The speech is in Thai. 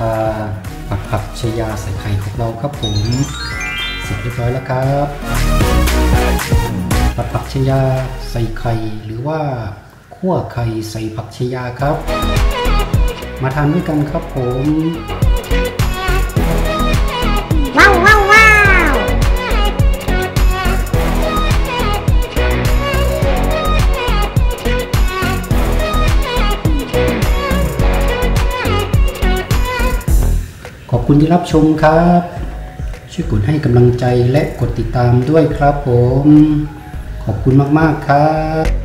ปลาผักชายาใส่ไข่ของเราครับผมเสร็จเรียบร้อยแล้วครับผักชายาใส่ไข่หรือว่าคั่วไข่ใส่ผักชายาครับมาทานด้วยกันครับผมขอบคุณที่รับชมครับช่วยกดให้กำลังใจและกดติดตามด้วยครับผมขอบคุณมากๆครับ